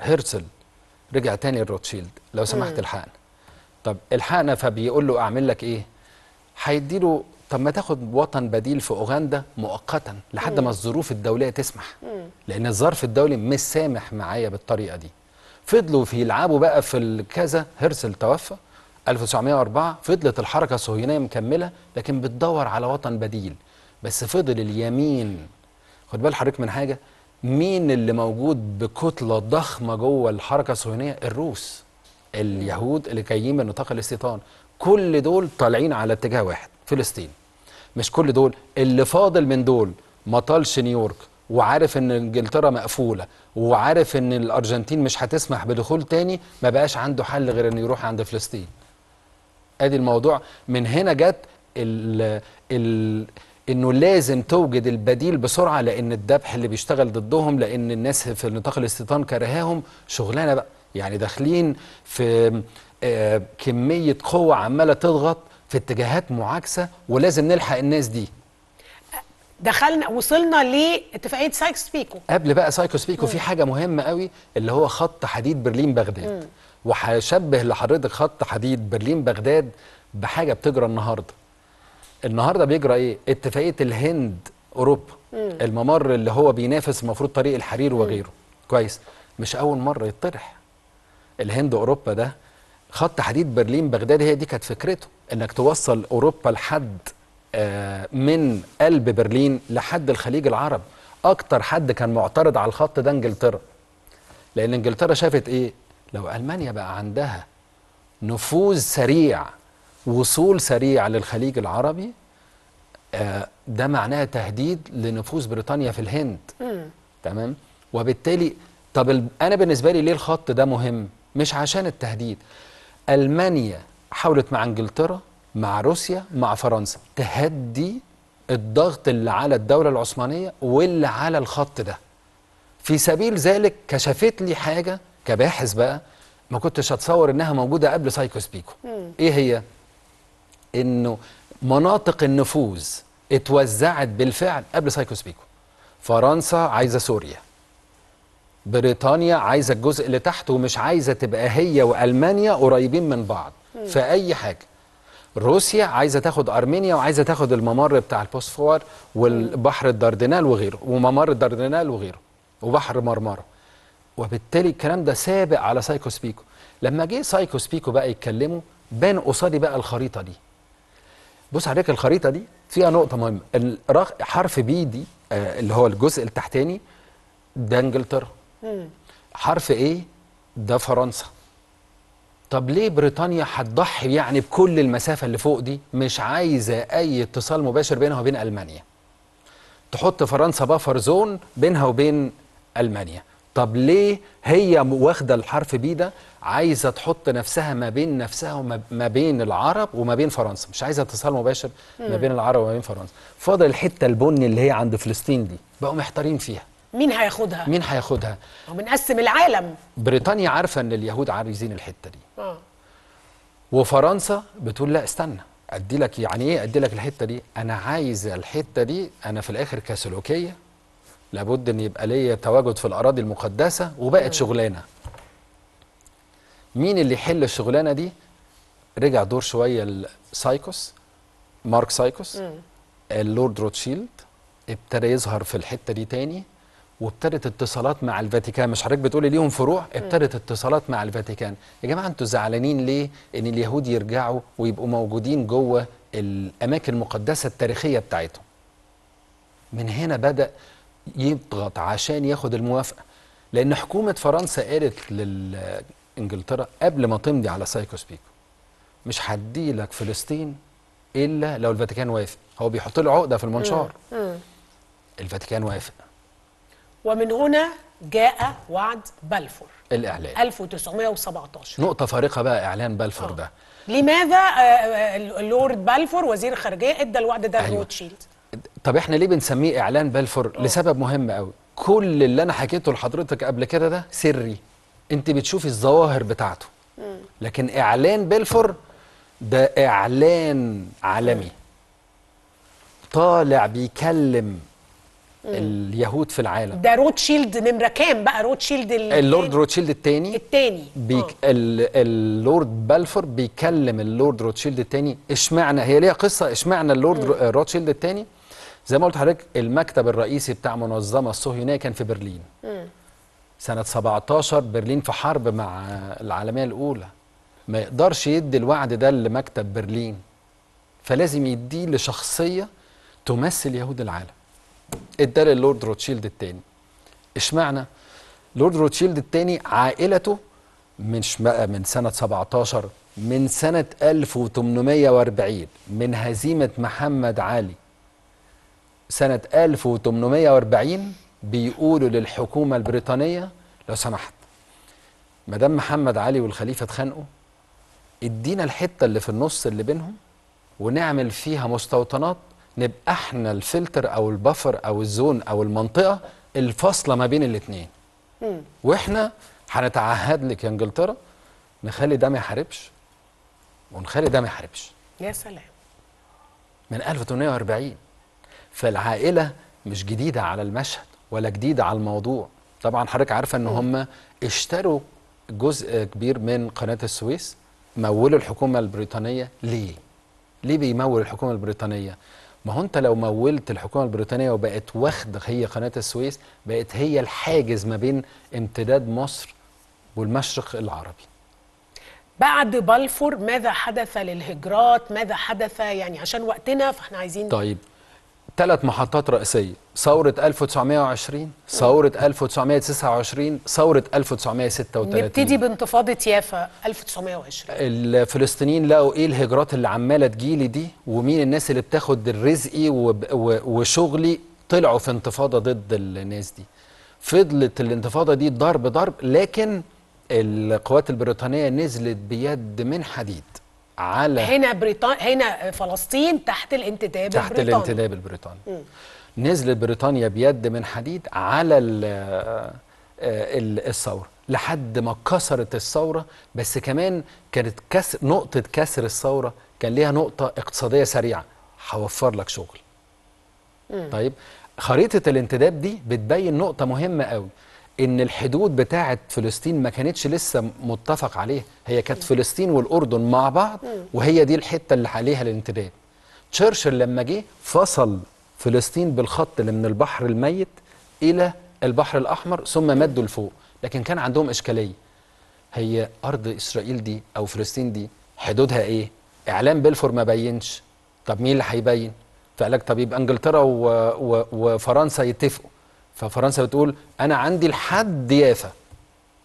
هيرتسل رجع تاني الروتشيلد، لو سمحت الحقنا. طب الحقنا، فبيقول له اعمل لك ايه؟ هيديله طب ما تاخد وطن بديل في اوغندا مؤقتا لحد ما الظروف الدوليه تسمح. مم. لان الظرف الدولي مش سامح معايا بالطريقه دي. فضلوا في يلعبوا بقى في الكذا. هيرتسل توفى ألف وتسعمائة وأربعة، فضلت الحركه الصهيونيه مكمله لكن بتدور على وطن بديل. بس فضل اليمين، خد بال حضرتك من حاجه، مين اللي موجود بكتله ضخمه جوه الحركه الصهيونيه؟ الروس، اليهود اللي جايين من نطاق الاستيطان، كل دول طالعين على اتجاه واحد فلسطين. مش كل دول، اللي فاضل من دول ما طالش نيويورك وعارف ان انجلترا مقفوله وعارف ان الارجنتين مش هتسمح بدخول تاني، ما بقاش عنده حل غير انه يروح عند فلسطين. ادي الموضوع، من هنا جت ال ال انه لازم توجد البديل بسرعه، لان الذبح اللي بيشتغل ضدهم، لان الناس في نطاق الاستيطان كرهاهم شغلانه بقى، يعني داخلين في آه كميه قوه عماله تضغط في اتجاهات معاكسه ولازم نلحق الناس دي. دخلنا وصلنا لاتفاقيه سايكس بيكو. قبل بقى سايكس بيكو في حاجه مهمه قوي اللي هو خط حديد برلين بغداد، وهشبه لحضرتك خط حديد برلين بغداد بحاجه بتجرى النهارده. النهارده بيجرى ايه؟ اتفاقيه الهند اوروبا، مم. الممر اللي هو بينافس المفروض طريق الحرير وغيره. مم. كويس، مش اول مره يطرح الهند اوروبا ده. خط حديد برلين بغداد هي دي كانت فكرته، انك توصل اوروبا لحد آه من قلب برلين لحد الخليج العربي. اكتر حد كان معترض على الخط ده انجلترا، لان انجلترا شافت ايه؟ لو المانيا بقى عندها نفوذ سريع، وصول سريع للخليج العربي، آه ده معناه تهديد لنفوذ بريطانيا في الهند. مم. تمام. وبالتالي طب انا بالنسبه لي ليه الخط ده مهم؟ مش عشان التهديد. المانيا حاولت مع انجلترا مع روسيا مع فرنسا تهدي الضغط اللي على الدوله العثمانيه واللي على الخط ده. في سبيل ذلك كشفت لي حاجه كباحث بقى ما كنتش اتصور انها موجوده قبل سايكوس بيكو. مم. ايه هي؟ انه مناطق النفوذ اتوزعت بالفعل قبل سايكوس بيكو. فرنسا عايزه سوريا، بريطانيا عايزه الجزء اللي تحت ومش عايزه تبقى هي والمانيا قريبين من بعض في اي حاجه. روسيا عايزه تاخد ارمينيا وعايزه تاخد الممر بتاع البوسفور والبحر الدردنال وغيره، وممر الدردنال وغيره، وبحر مرمره. وبالتالي الكلام ده سابق على سايكوس بيكو. لما جه سايكوس بيكو بقى يتكلموا بان قصادي بقى الخريطه دي. بص عليك الخريطه دي فيها نقطه مهمه، حرف بي دي آه اللي هو الجزء التحتاني ده انجلترا، حرف ايه ده فرنسا. طب ليه بريطانيا هتضحي يعني بكل المسافه اللي فوق دي؟ مش عايزه اي اتصال مباشر بينها وبين المانيا، تحط فرنسا بافر زون بينها وبين المانيا. طب ليه هي واخده الحرف بي ده؟ عايزه تحط نفسها ما بين نفسها وما بين العرب وما بين فرنسا، مش عايزه اتصال مباشر ما بين العرب وما بين فرنسا. فاضل الحته البني اللي هي عند فلسطين دي، بقوا محتارين فيها مين هياخدها؟ مين هياخدها؟ وبنقسم العالم. بريطانيا عارفه ان اليهود عايزين الحته دي. اه. وفرنسا بتقول لا استنى، ادي لك يعني ايه ادي لك الحته دي؟ انا عايزه الحته دي، انا في الاخر كسلوكيه لابد ان يبقى ليا تواجد في الاراضي المقدسه وبقت شغلانه. مين اللي يحل الشغلانه دي؟ رجع دور شويه لسايكوس، مارك سايكوس، اللورد روتشيلد ابتدى يظهر في الحته دي تاني، وابتدت اتصالات مع الفاتيكان. مش حضرتك بتقولي ليهم فروع؟ ابتدت اتصالات مع الفاتيكان، يا جماعه انتوا زعلانين ليه ان اليهود يرجعوا ويبقوا موجودين جوه الاماكن المقدسه التاريخيه بتاعتهم؟ من هنا بدا يضغط عشان ياخد الموافقه، لان حكومه فرنسا قالت لانجلترا قبل ما تمضي على سايكوس بيكو مش هديلك فلسطين الا لو الفاتيكان وافق. هو بيحط له عقده في المنشار. الفاتيكان وافق، ومن هنا جاء وعد بلفور الإعلان ألف وتسعمائة وسبعة عشر. نقطة فارقة بقى إعلان بلفور. آه. ده لماذا اللورد بلفور وزير خارجية إدى الوعد ده لروتشيلد؟ أيوة. طب إحنا ليه بنسميه إعلان بلفور؟ آه. لسبب مهم أوي. كل اللي أنا حكيته لحضرتك قبل كده ده سري، أنت بتشوفي الظواهر بتاعته. م. لكن إعلان بلفور ده إعلان عالمي طالع بيكلم مم. اليهود في العالم. ده روتشيلد نمره كام بقى؟ روتشيلد اللورد روتشيلد الثاني الثاني بيك... آه. اللورد بلفور بيكلم اللورد روتشيلد الثاني. اشمعنى هي ليها قصه اشمعنى اللورد مم. روتشيلد الثاني؟ زي ما قلت لحضرتك المكتب الرئيسي بتاع منظمه الصهيونيه كان في برلين. مم. سنه سبعة عشر برلين في حرب مع العالميه الاولى، ما يقدرش يدي الوعد ده لمكتب برلين، فلازم يديه لشخصيه تمثل يهود العالم. ادى للورد روتشيلد الثاني. اشمعنى؟ لورد روتشيلد الثاني عائلته مش من سنه سبعة عشر، من سنه ألف وثمانمائة وأربعين، من هزيمه محمد علي سنة ألف وثمانمائة وأربعين بيقولوا للحكومة البريطانية لو سمحت ما دام محمد علي والخليفة اتخانقوا ادينا الحتة اللي في النص اللي بينهم ونعمل فيها مستوطنات نبقى احنا الفلتر او البفر او الزون او المنطقة الفاصلة ما بين الاتنين، واحنا هنتعهد لك يا انجلترا نخلي ده ما يحاربش ونخلي ده ما يحاربش. يا سلام. من ألف وثمانمائة وأربعين. فالعائلة مش جديدة على المشهد ولا جديدة على الموضوع. طبعا حضرتك عارفة ان هم اشتروا جزء كبير من قناة السويس. مولوا الحكومة البريطانية ليه؟ ليه بيمول الحكومة البريطانية؟ ما هو انت لو مولت الحكومة البريطانية وبقت واخدة هي قناة السويس بقت هي الحاجز ما بين امتداد مصر والمشرق العربي. بعد بلفور ماذا حدث للهجرات؟ ماذا حدث يعني عشان وقتنا فاحنا عايزين. طيب ثلاث محطات رئيسية، ثورة ألف وتسعمائة وعشرين، ثورة ألف وتسعمائة وتسعة وعشرين، ثورة ألف وتسعمائة وستة وثلاثين. نبتدي بانتفاضة يافا ألف وتسعمائة وعشرين. الفلسطينيين لقوا ايه الهجرات اللي عمالة تجيلي دي ومين الناس اللي بتاخد رزقي وشغلي، طلعوا في انتفاضة ضد الناس دي. فضلت الانتفاضة دي ضرب ضرب لكن القوات البريطانية نزلت بيد من حديد على هنا بريطان... هنا فلسطين تحت الانتداب تحت البريطاني. الانتداب البريطاني. مم. نزلت بريطانيا بيد من حديد على الثوره لحد ما كسرت الثوره، بس كمان كانت كسر... نقطه كسر الثوره كان ليها نقطه اقتصاديه سريعه، هوفر لك شغل. مم. طيب خريطه الانتداب دي بتبين نقطه مهمه قوي، ان الحدود بتاعه فلسطين ما كانتش لسه متفق عليها، هي كانت فلسطين والاردن مع بعض وهي دي الحته اللي عليها الانتداب. تشرشل لما جه فصل فلسطين بالخط اللي من البحر الميت الى البحر الاحمر ثم مدوا لفوق، لكن كان عندهم اشكاليه، هي ارض اسرائيل دي او فلسطين دي حدودها ايه؟ اعلام بلفور ما بينش، طب مين اللي هيبين؟ فقال لك طب يبقى انجلترا و... و... وفرنسا يتفقوا. ففرنسا بتقول انا عندي لحد يافا.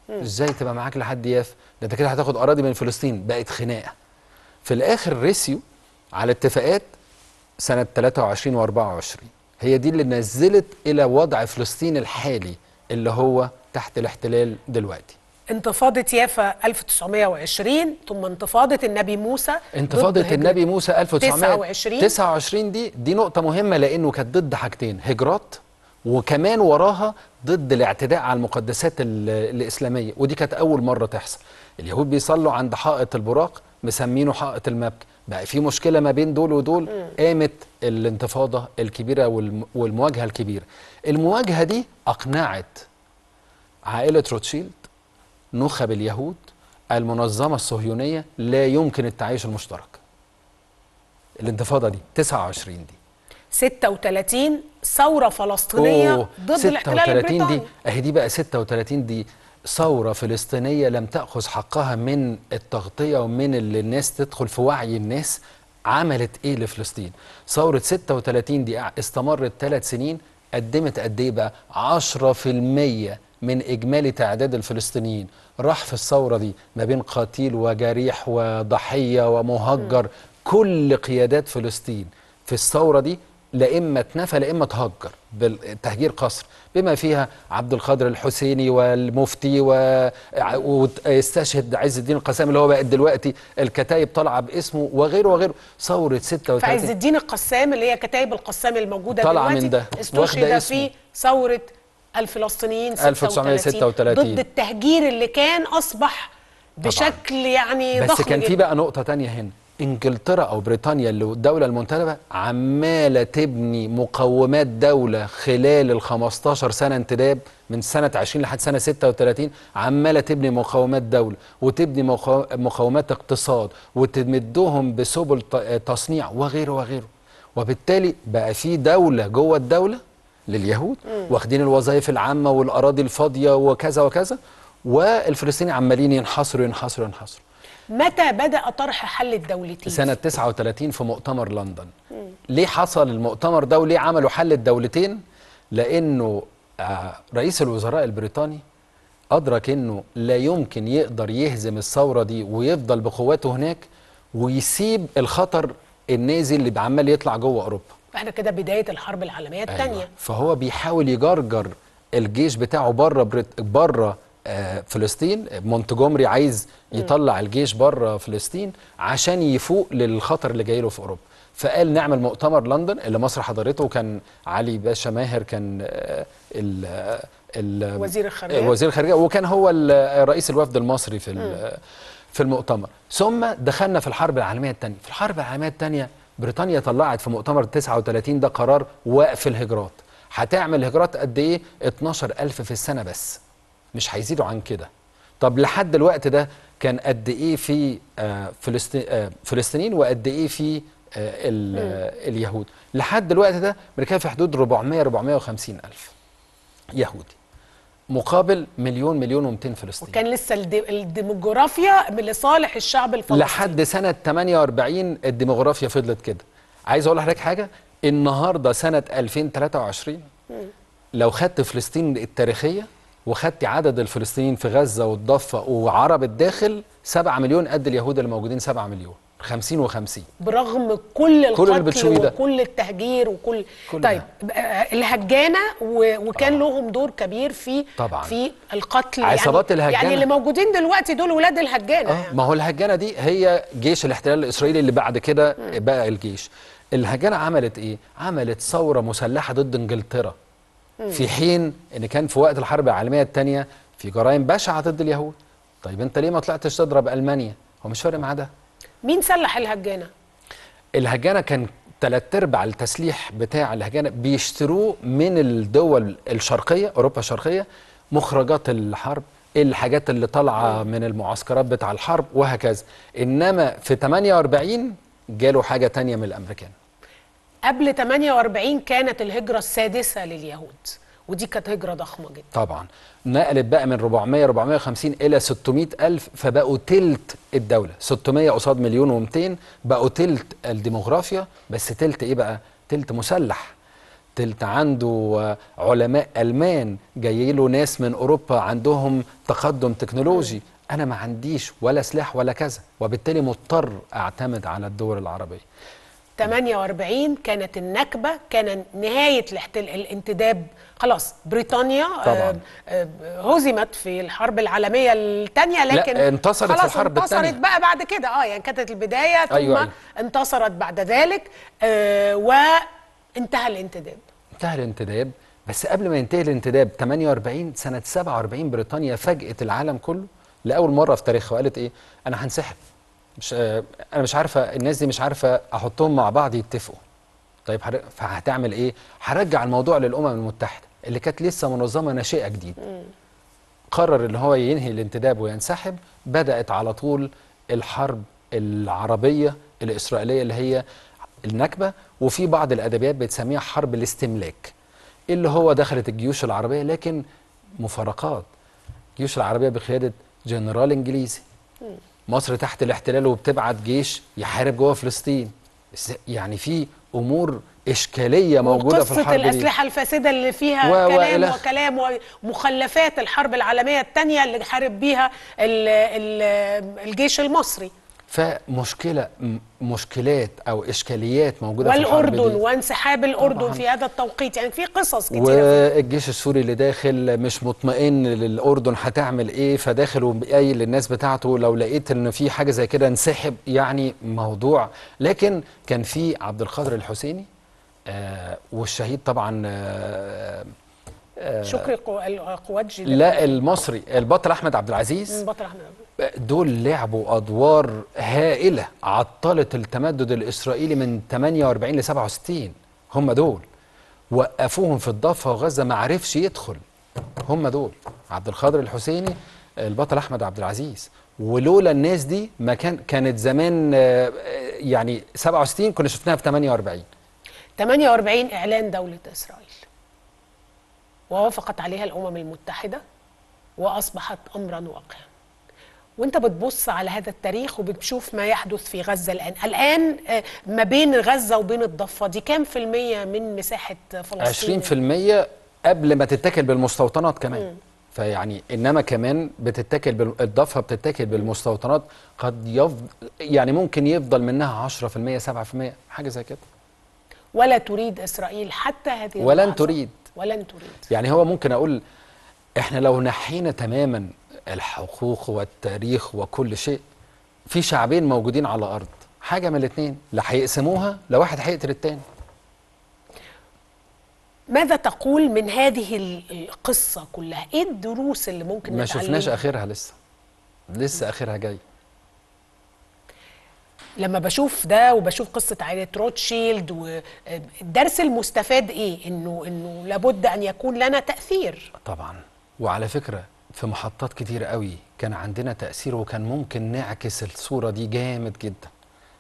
ازاي تبقى معاك لحد يافا؟ ده انت كده هتاخد اراضي من فلسطين. بقت خناقه. في الاخر رسيوا على اتفاقات سنه ثلاثة وعشرين وأربعة وعشرين، هي دي اللي نزلت الى وضع فلسطين الحالي اللي هو تحت الاحتلال دلوقتي. انتفاضه يافا ألف وتسعمائة وعشرين، ثم انتفاضه النبي موسى. انتفاضه النبي موسى ألف وتسعمائة وتسعة وعشرين دي دي نقطه مهمه لانه كانت ضد حاجتين، هجرات وكمان وراها ضد الاعتداء على المقدسات الإسلامية، ودي كانت أول مرة تحصل. اليهود بيصلوا عند حائط البراق مسمينه حائط المبكى، بقى في مشكلة ما بين دول ودول، قامت الانتفاضة الكبيرة والمواجهة الكبيرة. المواجهة دي أقنعت عائلة روتشيلد، نخب اليهود، المنظمة الصهيونية، لا يمكن التعايش المشترك. الانتفاضة دي تسعة وعشرين دي ستة وثلاثين ثورة فلسطينية ضد الاحتلال البريطاني. دي اهي دي بقى ستة وثلاثين دي ثورة فلسطينية لم تأخذ حقها من التغطية ومن اللي الناس تدخل في وعي الناس. عملت ايه لفلسطين؟ ثورة ستة وثلاثين دي استمرت ثلاث سنين، قدمت قد ايه بقى؟ عشرة بالمائة من اجمالي تعداد الفلسطينيين راح في الثورة دي، ما بين قتيل وجريح وضحية ومهجر. م. كل قيادات فلسطين في الثورة دي لا إما اتنفى لا إما تهجر بالتهجير قصر، بما فيها عبد القادر الحسيني والمفتي و... واستشهد عز الدين القسام اللي هو بقى دلوقتي الكتايب طالعه باسمه وغيره وغيره. ثوره ستة وثلاثين فعز الدين القسام اللي هي كتايب القسام الموجوده دلوقتي استشهد في ثوره الفلسطينيين ألف وتسعمائة وستة وثلاثين ضد التهجير اللي كان اصبح بشكل يعني ضخم. بس كان في بقى نقطه ثانيه هنا، انجلترا او بريطانيا اللي الدوله المنتدبه عماله تبني مقومات دوله خلال ال خمستاشر سنه انتداب، من سنه عشرين لحد سنه ستة وثلاثين عماله تبني مقومات دوله وتبني مقومات اقتصاد وتمدهم بسبل تصنيع وغيره وغيره، وبالتالي بقى في دوله جوه الدوله لليهود واخدين الوظائف العامه والاراضي الفاضيه وكذا وكذا، والفلسطينيين عمالين ينحصروا ينحصروا ينحصروا. متى بدأ طرح حل الدولتين؟ سنة تسعة وثلاثين في مؤتمر لندن. م. ليه حصل المؤتمر ده وليه عملوا حل الدولتين؟ لأنه رئيس الوزراء البريطاني أدرك أنه لا يمكن يقدر يهزم الثورة دي ويفضل بقواته هناك ويسيب الخطر النازي اللي عمال يطلع جوه أوروبا. فاحنا كده بدايه الحرب العالميه الثانيه. أيوة. فهو بيحاول يجرجر الجيش بتاعه بره بريط... بره آه فلسطين. مونتجمري عايز يطلع الجيش بره فلسطين عشان يفوق للخطر اللي جاي له في اوروبا، فقال نعمل مؤتمر لندن اللي مصر حضرته، وكان علي باشا ماهر كان آه ال ال وزير الخارجيه وزير الخارجيه وكان هو رئيس الوفد المصري في في المؤتمر. ثم دخلنا في الحرب العالميه الثانيه. في الحرب العالميه الثانيه بريطانيا طلعت في مؤتمر تسعة وثلاثين ده قرار وقف الهجرات. هتعمل هجرات قد ايه؟ اتناشر ألف في السنه بس، مش هيزيدوا عن كده. طب لحد الوقت ده كان قد ايه في فلسطينيين وقد ايه في اليهود؟ لحد الوقت ده امريكا في حدود أربعمية أربعمية وخمسين ألف يهودي مقابل مليون مليون ومئتين فلسطيني، وكان لسه الديموغرافيا لصالح الشعب الفلسطيني لحد سنه تمنية وأربعين. الديموغرافيا فضلت كده. عايز اقول لحضرتك حاجه، النهارده سنه ألفين وثلاثة وعشرين لو خدت فلسطين التاريخيه وخدت عدد الفلسطينيين في غزه والضفه وعرب الداخل سبعة مليون قد اليهود اللي موجودين سبعة مليون، خمسين وخمسين، برغم كل القتل وكل التهجير وكل كل طيب ده. الهجانه و... وكان آه. لهم دور كبير في طبعاً. في القتل، عصابات يعني... الهجانه يعني اللي موجودين دلوقتي دول ولاد الهجانه. آه. يعني. ما هو الهجانه دي هي جيش الاحتلال الاسرائيلي اللي بعد كده بقى الجيش. الهجانه عملت ايه؟ عملت ثوره مسلحه ضد انجلترا، م. في حين ان كان في وقت الحرب العالميه الثانيه في جرائم بشعه ضد اليهود. طيب انت ليه ما طلعتش تضرب المانيا؟ هو مش فارق معاه ده. مين سلح الهجانه؟ الهجانه كان ثلاث ارباع التسليح بتاع الهجانه بيشتروه من الدول الشرقيه، اوروبا الشرقيه، مخرجات الحرب، الحاجات اللي طالعه من المعسكرات بتاع الحرب وهكذا. انما في تمنية وأربعين جاله حاجه ثانيه من الامريكان. قبل تمنية وأربعين كانت الهجره السادسه لليهود، ودي كانت هجره ضخمه جدا. طبعا نقلت بقى من أربعمية أربعمية وخمسين الى ستمية ألف، فبقوا تلت الدوله، ستمية قصاد مليون ومئتين، بقوا تلت الديموغرافيا. بس تلت ايه بقى؟ تلت مسلح، تلت عنده علماء المان، جاي له ناس من اوروبا عندهم تقدم تكنولوجي، انا ما عنديش ولا سلاح ولا كذا، وبالتالي مضطر اعتمد على الدول العربيه. تمنية وأربعين كانت النكبة، كان نهاية الانتداب، خلاص بريطانيا طبعا هزمت في الحرب العالمية الثانية، لكن لا انتصرت خلاص في الحرب الثانية، انتصرت بقى بعد كده. اه يعني كانت البداية، ثم أيوة انتصرت بعد ذلك، آه وانتهى الانتداب. انتهى الانتداب. بس قبل ما ينتهي الانتداب تمنية وأربعين، سنة سبعة وأربعين بريطانيا فاجأت العالم كله لأول مرة في تاريخها، وقالت ايه؟ أنا هنسحب، مش انا مش عارفه الناس دي، مش عارفه احطهم مع بعض يتفقوا. طيب فهتعمل ايه؟ هرجع الموضوع للامم المتحده اللي كانت لسه منظمه ناشئه جديد. قرر ان هو ينهي الانتداب وينسحب. بدات على طول الحرب العربيه الاسرائيليه اللي هي النكبه، وفي بعض الادبيات بتسميها حرب الاستملاك، اللي هو دخلت الجيوش العربيه لكن مفارقات. الجيوش العربيه بقياده جنرال انجليزي، مصر تحت الاحتلال وبتبعت جيش يحارب جوه فلسطين. يعني في امور اشكاليه موجوده في الحرب، قصه الاسلحه الفاسده اللي فيها و... كلام و... وكلام ومخلفات الحرب العالميه الثانيه اللي حارب بيها ال... ال... الجيش المصري. فمشكله مشكلات او اشكاليات موجوده في الحرب دي، والاردن وانسحاب الاردن في هذا التوقيت، يعني في قصص كتيره. والجيش السوري اللي داخل مش مطمئن للاردن هتعمل ايه، فداخل وقايل للناس بتاعته لو لقيت ان في حاجه زي كده انسحب. يعني موضوع، لكن كان في عبد الخضر الحسيني آه والشهيد طبعا آه آه شكري قوات جيلان، لا المصري البطل احمد عبد العزيز، البطل احمد عبد العزيز، دول لعبوا أدوار هائلة عطلت التمدد الإسرائيلي من تمنية وأربعين ل سبعة وستين. هم دول وقفوهم في الضفة وغزة، ما عرفش يدخل. هم دول عبد الخضر الحسيني، البطل أحمد عبد العزيز. ولولا الناس دي ما كان كانت زمان، يعني سبعة وستين كنا شفناها في تمنية وأربعين. تمنية وأربعين إعلان دولة إسرائيل ووافقت عليها الأمم المتحدة وأصبحت أمرا واقعا. وانت بتبص على هذا التاريخ وبتشوف ما يحدث في غزة الآن. الآن ما بين غزة وبين الضفة دي كام في المية من مساحة فلسطين؟ عشرين في المية قبل ما تتاكل بالمستوطنات كمان. م. فيعني انما كمان بتتاكل بالضفة، بتتاكل بالمستوطنات، قد يفضل يعني ممكن يفضل منها عشرة في المية سبعة في المية حاجة زي كده. ولا تريد إسرائيل حتى هذه اللحظة، ولن تريد ولن تريد. يعني هو ممكن أقول إحنا لو نحينا تماما الحقوق والتاريخ وكل شيء، في شعبين موجودين على أرض، حاجة من الاثنين، لا هيقسموها لا واحد هيقتل التاني. ماذا تقول من هذه القصة كلها؟ إيه الدروس اللي ممكن نتعلمها؟ ما شفناش آخرها لسه، لسه آخرها جاي. لما بشوف ده وبشوف قصة عائلة روتشيلد، والدرس المستفاد إيه؟ إنه إنه لابد أن يكون لنا تأثير. طبعًا، وعلى فكرة في محطات كتيرة قوي كان عندنا تأثير، وكان ممكن نعكس الصورة دي جامد جدا.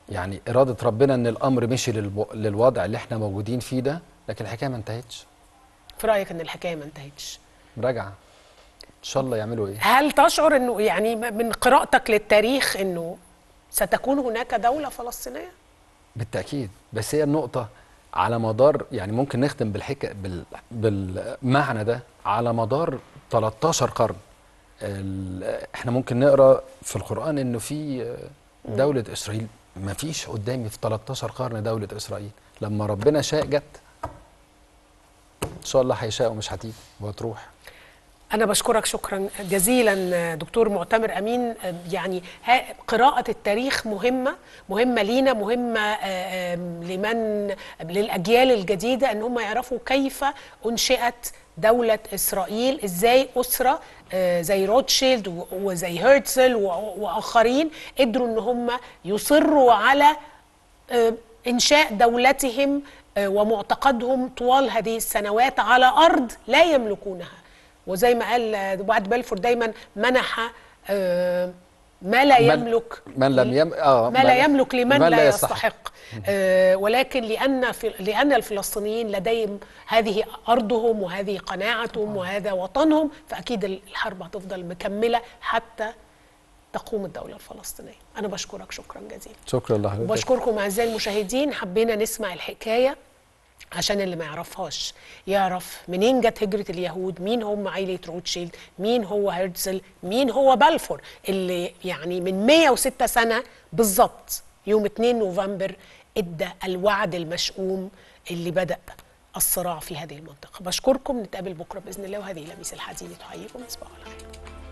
يعني إرادة ربنا إن الأمر مشي للوضع اللي إحنا موجودين فيه ده، لكن الحكايه ما انتهتش. في رايك ان الحكايه ما انتهتش؟ مراجعه ان شاء الله يعملوا ايه؟ هل تشعر انه يعني من قراءتك للتاريخ انه ستكون هناك دوله فلسطينيه؟ بالتاكيد، بس هي النقطه على مدار، يعني ممكن نختم بالحكايه بال... بالمعنى ده، على مدار ثلاثة عشر قرن ال... احنا ممكن نقرا في القران انه في دوله م. اسرائيل. ما فيش قدامي في ثلاثة عشر قرن دوله اسرائيل، لما ربنا شاء جت، إن شاء الله هيشاء ومش هتيجي وهتروح. أنا بشكرك شكرا جزيلا دكتور معتمر أمين. يعني قراءة التاريخ مهمة، مهمة لينا، مهمة لمن للأجيال الجديدة إن هم يعرفوا كيف أنشئت دولة إسرائيل، إزاي أسرة زي روتشيلد وزي هيرتسل وآخرين قدروا إن هم يصروا على إنشاء دولتهم ومعتقدهم طوال هذه السنوات على أرض لا يملكونها. وزي ما قال وعد بلفور دايما، منح ما لا يملك من لم يم... آه ما لا يملك لمن لا يستحق، آه ولكن لأن في... لأن الفلسطينيين لديهم هذه أرضهم وهذه قناعتهم وهذا وطنهم، فأكيد الحرب هتفضل مكملة حتى تقوم الدولة الفلسطينية. أنا بشكرك شكرا جزيلا. شكرا لحضرتك. وبشكركم أعزائي المشاهدين. حبينا نسمع الحكاية عشان اللي ما يعرفهاش يعرف منين جت هجرة اليهود، مين هم عائلة روتشيلد، مين هو هيرتسل، مين هو بلفور، اللي يعني من مئة وستة سنة بالظبط يوم اثنين نوفمبر ادى الوعد المشؤوم اللي بدأ الصراع في هذه المنطقة. بشكركم، نتقابل بكرة بإذن الله. وهذه لميس الحديدي تحييكم، مصباح الخير.